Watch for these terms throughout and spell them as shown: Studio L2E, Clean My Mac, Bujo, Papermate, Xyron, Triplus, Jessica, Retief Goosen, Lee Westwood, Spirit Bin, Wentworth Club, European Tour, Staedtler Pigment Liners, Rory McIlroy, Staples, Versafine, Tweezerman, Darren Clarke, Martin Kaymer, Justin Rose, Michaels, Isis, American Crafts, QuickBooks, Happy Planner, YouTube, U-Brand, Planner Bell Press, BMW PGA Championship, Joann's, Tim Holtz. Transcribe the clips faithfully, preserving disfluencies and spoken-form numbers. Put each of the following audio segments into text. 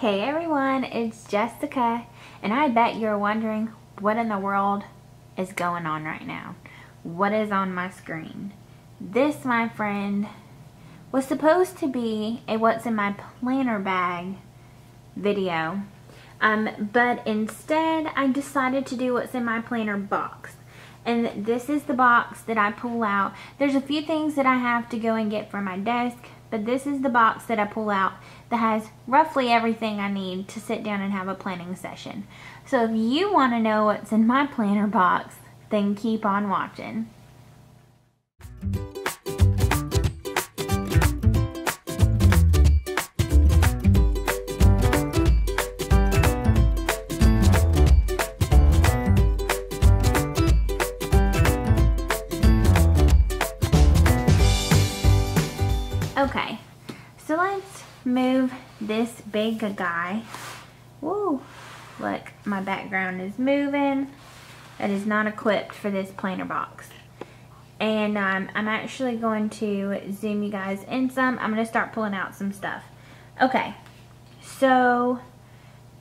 Hey everyone, it's Jessica, and I bet you're wondering what in the world is going on right now. What is on my screen? This, my friend, was supposed to be a what's in my planner bag video, um, but instead I decided to do what's in my planner box. And this is the box that I pull out. There's a few things that I have to go and get from my desk, but this is the box that I pull out that has roughly everything I need to sit down and have a planning session. So if you want to know what's in my planner box, then keep on watching. Okay, so let's move this big guy. Whoa, look, my background is moving. It is not equipped for this planner box. And um, I'm actually going to zoom you guys in some. I'm gonna start pulling out some stuff. Okay, so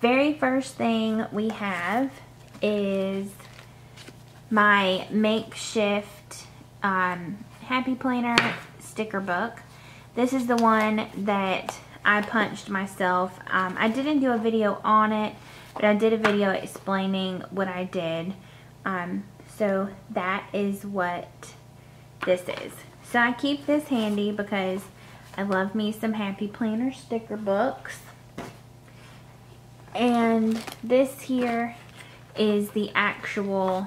very first thing we have is my makeshift um, Happy Planner sticker book. This is the one that I punched myself. Um, I didn't do a video on it, but I did a video explaining what I did. Um, so that is what this is. So I keep this handy because I love me some Happy Planner sticker books. And this here is the actual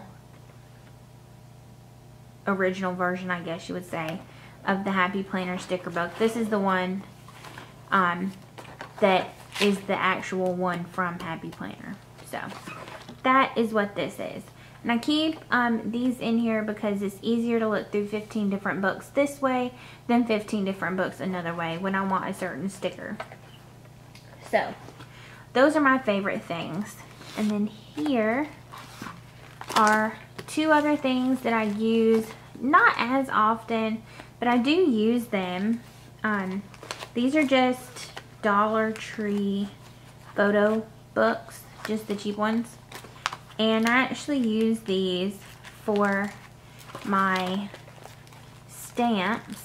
original version, I guess you would say, of the Happy Planner sticker book. This is the one um, that is the actual one from Happy Planner. So that is what this is. And I keep um, these in here because it's easier to look through fifteen different books this way than fifteen different books another way when I want a certain sticker. So those are my favorite things. And then here are two other things that I use not as often, but I do use them. Um, these are just Dollar Tree photo books, just the cheap ones. And I actually use these for my stamps.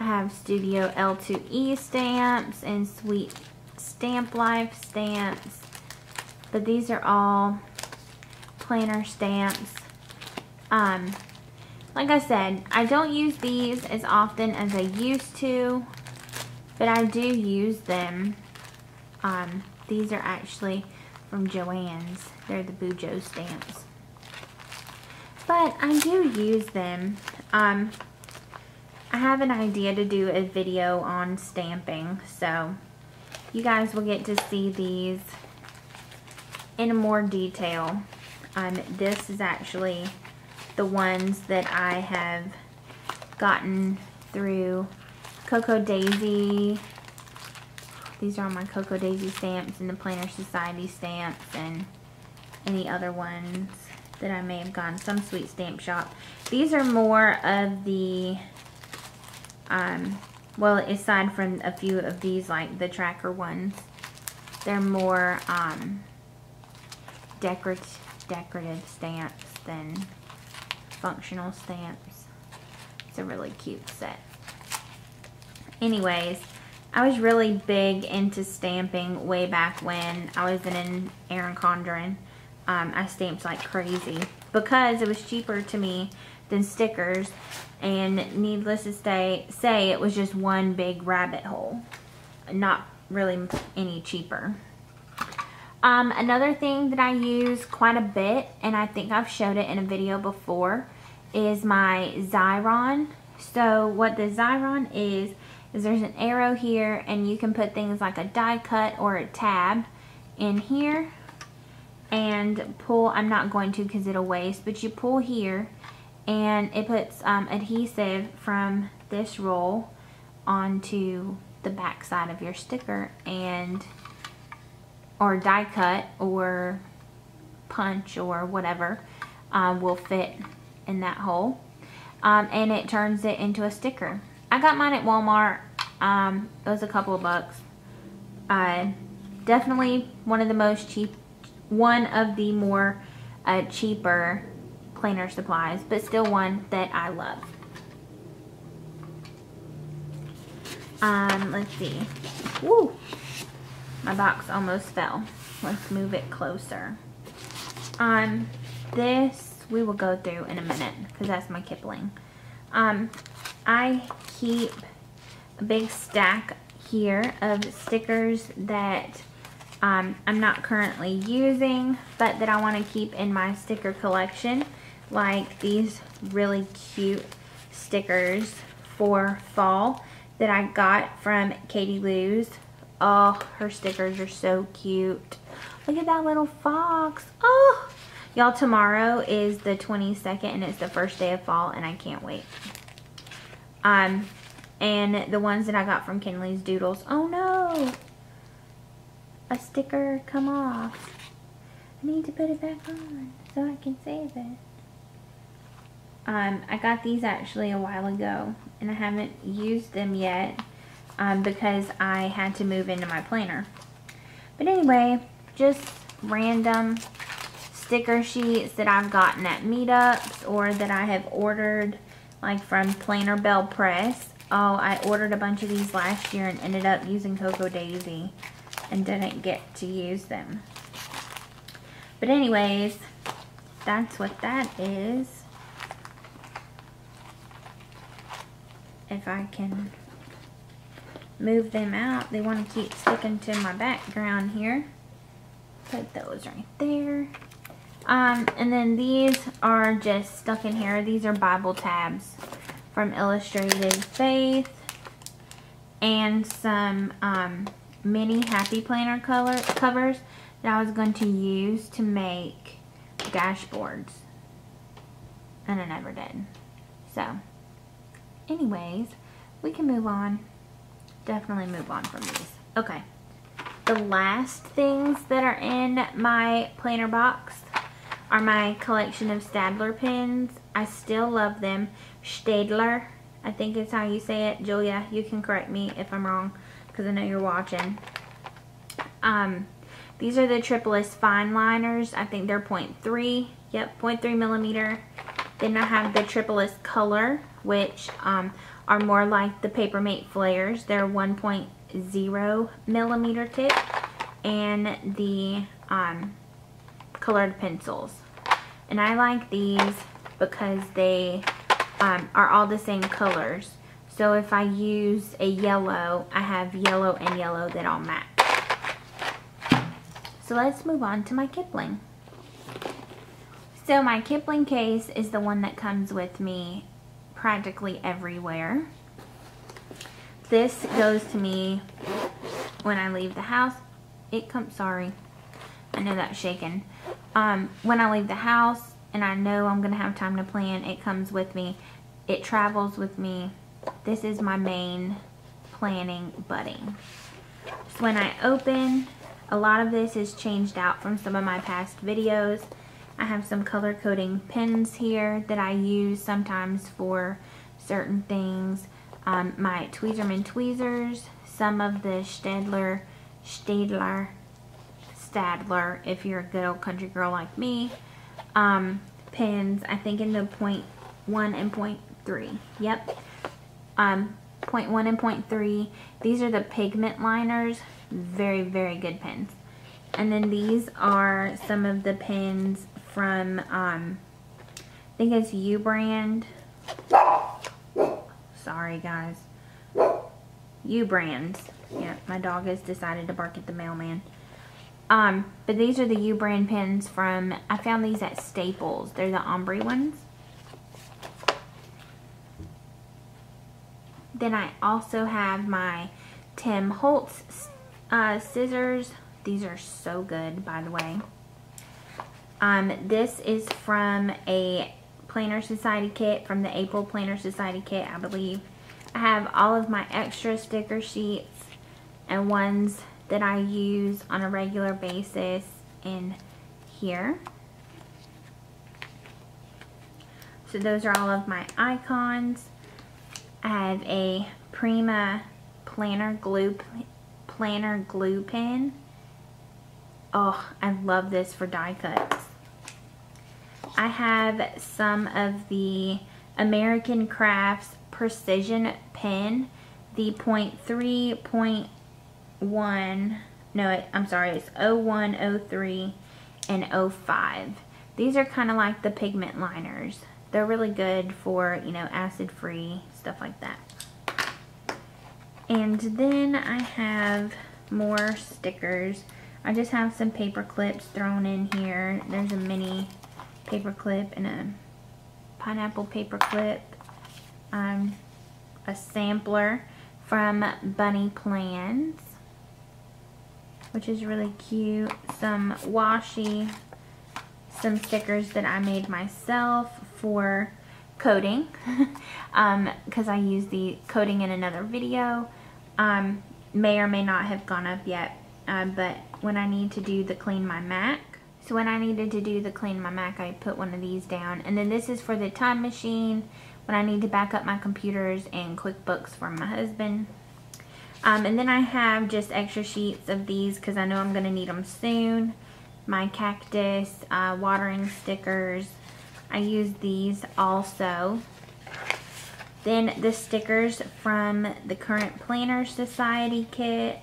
I have Studio L two E stamps and Sweet Stamp Life stamps. But these are all planner stamps. Um, Like I said, I don't use these as often as I used to, but I do use them. Um, these are actually from Joann's. They're the Bujo stamps. But I do use them. Um, I have an idea to do a video on stamping, so you guys will get to see these in more detail. Um, this is actually the ones that I have gotten through Cocoa Daisy. These are all my Cocoa Daisy stamps and the Planner Society stamps and any other ones that I may have gotten. Some Sweet Stamp Shop. These are more of the, um, well, aside from a few of these, like the tracker ones, they're more um, decorative, decorative stamps than functional stamps. It's a really cute set. Anyways, I was really big into stamping way back when I was in Erin Condren. Um, I stamped like crazy because it was cheaper to me than stickers, and needless to say, say it was just one big rabbit hole. Not really any cheaper. Um, another thing that I use quite a bit, and I think I've showed it in a video before, is my Xyron. So what the Xyron is, is there's an arrow here, and you can put things like a die cut or a tab in here and pull. I'm not going to because it'll waste, but you pull here and it puts um, adhesive from this roll onto the back side of your sticker, and or die cut or punch or whatever um, will fit in that hole, um, and it turns it into a sticker. I got mine at Walmart. Um, it was a couple of bucks. Uh, definitely one of the most cheap, one of the more uh, cheaper planner supplies, but still one that I love. Um, let's see. Woo! My box almost fell. Let's move it closer. Um, this we will go through in a minute because that's my Kipling. Um, I keep a big stack here of stickers that um, I'm not currently using, but that I want to keep in my sticker collection, like these really cute stickers for fall that I got from Katy Lu's. Oh, her stickers are so cute. Look at that little fox. Oh, y'all, tomorrow is the twenty-second and it's the first day of fall and I can't wait. Um, and the ones that I got from Kinleigh's Doodles. Oh no, a sticker come off. I need to put it back on so I can save it. Um, I got these actually a while ago and I haven't used them yet um, because I had to move into my planner. But anyway, just random sticker sheets that I've gotten at meetups or that I have ordered, like from Planner Bell Press. Oh, I ordered a bunch of these last year and ended up using Cocoa Daisy and didn't get to use them. But anyways, that's what that is. If I can move them out. They want to keep sticking to my background here. Put those right there. Um, and then these are just stuck in here. These are Bible tabs from Illustrated Faith. And some um, mini Happy Planner color covers that I was going to use to make dashboards. And I never did. So... anyways, we can move on. Definitely move on from these. Okay. The last things that are in my planner box are my collection of Staedtler pens. I still love them. Staedtler, I think it's how you say it. Julia, you can correct me if I'm wrong because I know you're watching. Um, these are the Triplus fine liners. I think they're point three. Yep, point three millimeter. Then I have the Triplus color, which um, are more like the Papermate flares. They're one point oh millimeter tip, and the um, colored pencils. And I like these because they um, are all the same colors. So if I use a yellow, I have yellow and yellow that all match. So let's move on to my Kipling. So my Kipling case is the one that comes with me practically everywhere. This goes to me when I leave the house. It comes, sorry, I know that's shaking. Um, when I leave the house and I know I'm gonna have time to plan, it comes with me. It travels with me. This is my main planning buddy. So when I open, a lot of this is changed out from some of my past videos. I have some color coding pens here that I use sometimes for certain things. Um, my Tweezerman tweezers, some of the Staedtler, Staedtler, Staedtler, if you're a good old country girl like me, um, pens, I think in the point one and point three. Yep, um, point one and point three. These are the pigment liners. Very, very good pens. And then these are some of the pens from, um, I think it's U-Brand. Sorry, guys. U-Brands. Yeah, my dog has decided to bark at the mailman. Um, but these are the U-Brand pens from, I found these at Staples. They're the ombre ones. Then I also have my Tim Holtz uh, scissors. These are so good, by the way. Um, this is from a Planner Society kit, from the April Planner Society kit, I believe. I have all of my extra sticker sheets and ones that I use on a regular basis in here. So those are all of my icons. I have a Prima planner glue planner glue pen. Oh, I love this for die cuts. I have some of the American Crafts Precision Pen, the point three, point one, no, I'm sorry, it's oh one, oh three, and oh five. These are kind of like the pigment liners. They're really good for, you know, acid-free, stuff like that. And then I have more stickers. I just have some paper clips thrown in here. There's a mini paper clip and a pineapple paper clip. Um, a sampler from Bunny Plans, which is really cute. Some washi, some stickers that I made myself for coding, um, because I used the coding in another video. Um, may or may not have gone up yet, uh, but when I need to do the Clean My Mac, so when I needed to do the Clean My Mac, I put one of these down. And then this is for the time machine, when I need to back up my computers and QuickBooks for my husband. Um, and then I have just extra sheets of these because I know I'm going to need them soon. My cactus, uh, watering stickers. I use these also. Then the stickers from the current Planner Society kit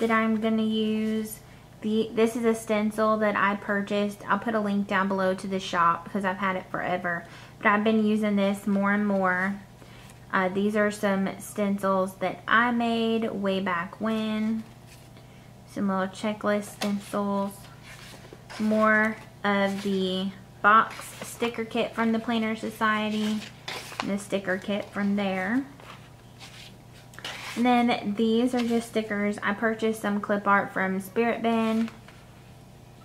that I'm going to use. The, this is a stencil that I purchased. I'll put a link down below to the shop because I've had it forever. But I've been using this more and more. Uh, these are some stencils that I made way back when. Some little checklist stencils. More of the box sticker kit from the Planner Society. And the sticker kit from there. And then these are just stickers. I purchased some clip art from Spirit Bin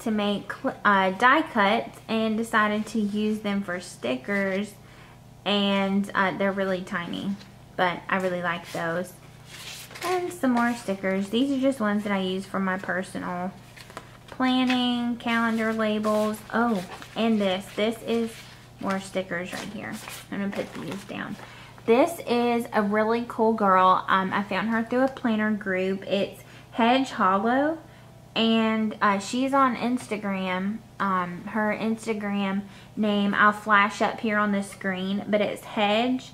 to make uh, die cuts and decided to use them for stickers, and uh, they're really tiny, but I really like those. And some more stickers. These are just ones that I use for my personal planning, calendar labels. Oh, and this. This is more stickers right here. I'm going to put these down. This is a really cool girl. Um, I found her through a planner group. It's Hedge.Hollow. And uh, she's on Instagram. Um, her Instagram name, I'll flash up here on the screen, but it's Hedge,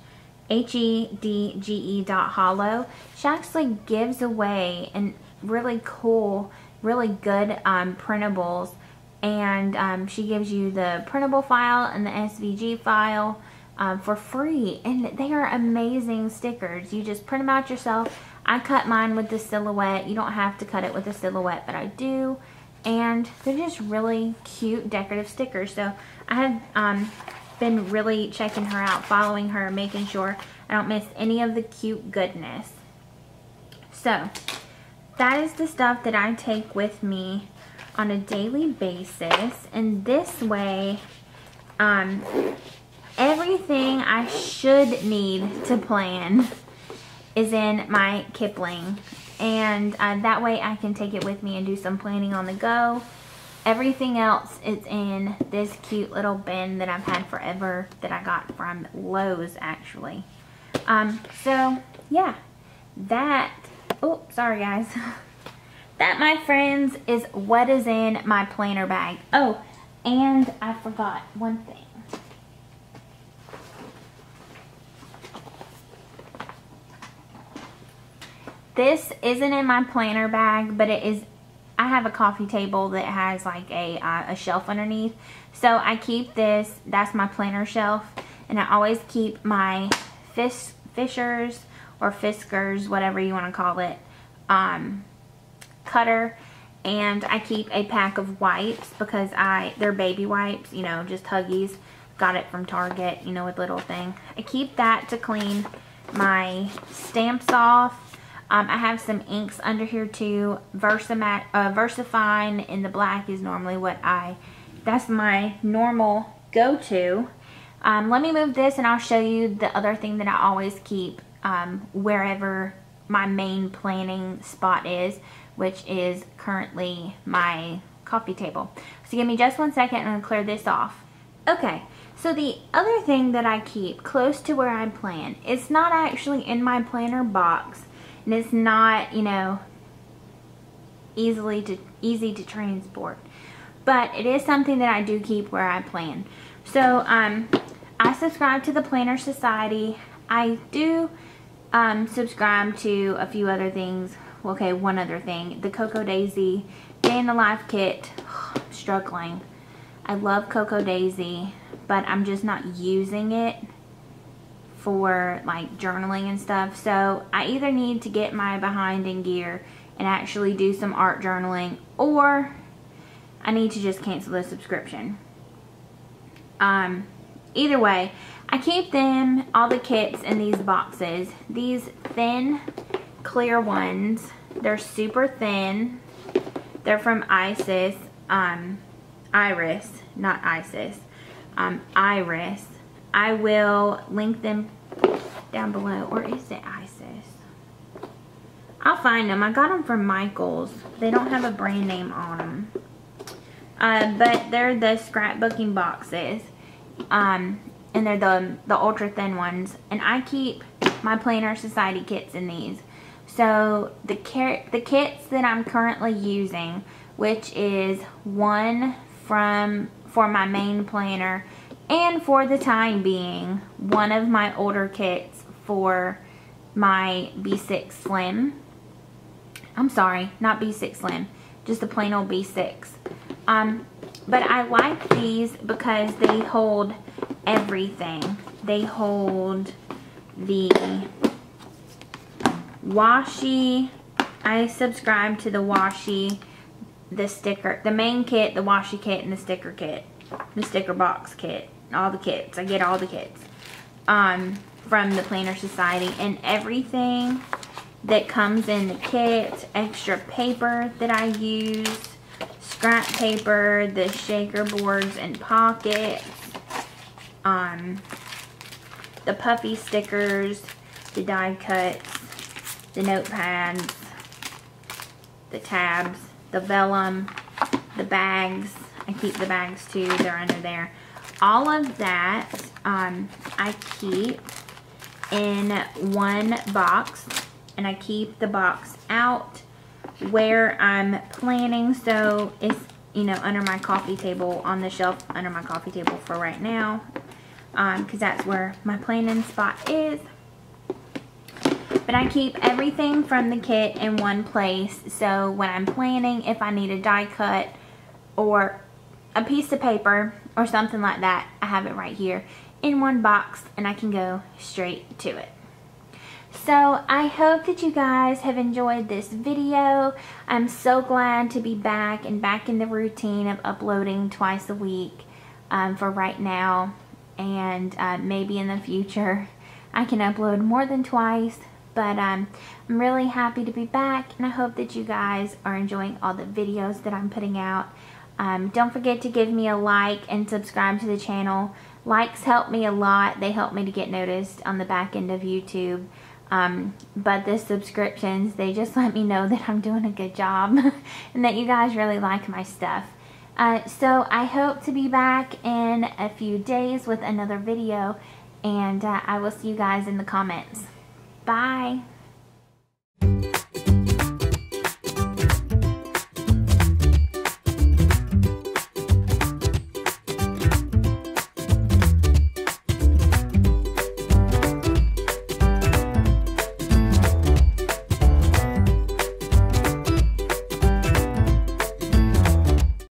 H E D G E dot hollow. She actually gives away and really cool, really good um, printables. And um, she gives you the printable file and the S V G file um, for free. And they are amazing stickers. You just print them out yourself. I cut mine with the silhouette. You don't have to cut it with a silhouette, but I do. And they're just really cute decorative stickers. So I have um, been really checking her out, following her, making sure I don't miss any of the cute goodness. So that is the stuff that I take with me on a daily basis. And this way, um, everything I should need to plan is in my Kipling, and uh, that way I can take it with me and do some planning on the go. Everything else is in this cute little bin that I've had forever that I got from Lowe's, actually. Um, so yeah, that, oh, sorry guys. That, my friends, is what is in my planner bag. Oh, and I forgot one thing. This isn't in my planner bag, but it is, I have a coffee table that has like a, uh, a shelf underneath. So I keep this, that's my planner shelf. And I always keep my Fis, Fishers or Fiskars, whatever you want to call it, um, cutter. And I keep a pack of wipes because I, they're baby wipes, you know, just Huggies. Got it from Target, you know, with little thing. I keep that to clean my stamps off. Um, I have some inks under here too. Versamac, uh, VersaFine in the black is normally what I, that's my normal go-to. Um, let me move this and I'll show you the other thing that I always keep um, wherever my main planning spot is, which is currently my coffee table. So give me just one second and I'll clear this off. Okay, so the other thing that I keep close to where I plan, it's not actually in my planner box. And it's not, you know, easily to, easy to transport. But it is something that I do keep where I plan. So um, I subscribe to the Planner Society. I do um, subscribe to a few other things. Okay, one other thing. The Cocoa Daisy Day in the Life Kit. I'm struggling. I love Cocoa Daisy, but I'm just not using it for like journaling and stuff. So I either need to get my behind in gear and actually do some art journaling, or I need to just cancel the subscription. Um, either way, I keep them, all the kits, in these boxes. These thin clear ones. They're super thin. They're from Isis, um, Iris, not Isis, um, Iris. I will link them down below. Or is it Isis? I'll find them. I got them from Michael's. They don't have a brand name on them. Uh, but they're the scrapbooking boxes. Um, and they're the, the ultra thin ones. And I keep my Planner Society kits in these. So the, the kits that I'm currently using, which is one from for my main planner, and for the time being, one of my older kits for my B six Slim. I'm sorry, not B six Slim, just the plain old B six. Um, but I like these because they hold everything. They hold the washi. I subscribe to the washi, the sticker, the main kit, the washi kit, and the sticker kit, the sticker box kit. All the kits. I get all the kits um, from the Planner Society, and everything that comes in the kit, extra paper that I use, scrap paper, the shaker boards and pockets, um, the puffy stickers, the die cuts, the notepads, the tabs, the vellum, the bags. I keep the bags too. They're under there. All of that um, I keep in one box, and I keep the box out where I'm planning, so it's, you know, under my coffee table, on the shelf under my coffee table for right now, um, because that's where my planning spot is. But I keep everything from the kit in one place, so when I'm planning, if I need a die cut or a piece of paper or something like that, I have it right here in one box, and I can go straight to it. So I hope that you guys have enjoyed this video. I'm so glad to be back and back in the routine of uploading twice a week um, for right now, and uh, maybe in the future I can upload more than twice, but um, I'm really happy to be back, and I hope that you guys are enjoying all the videos that I'm putting out. Um, don't forget to give me a like and subscribe to the channel. Likes help me a lot. They help me to get noticed on the back end of YouTube. Um, but the subscriptions, they just let me know that I'm doing a good job and that you guys really like my stuff. Uh, so I hope to be back in a few days with another video, and uh, I will see you guys in the comments. Bye!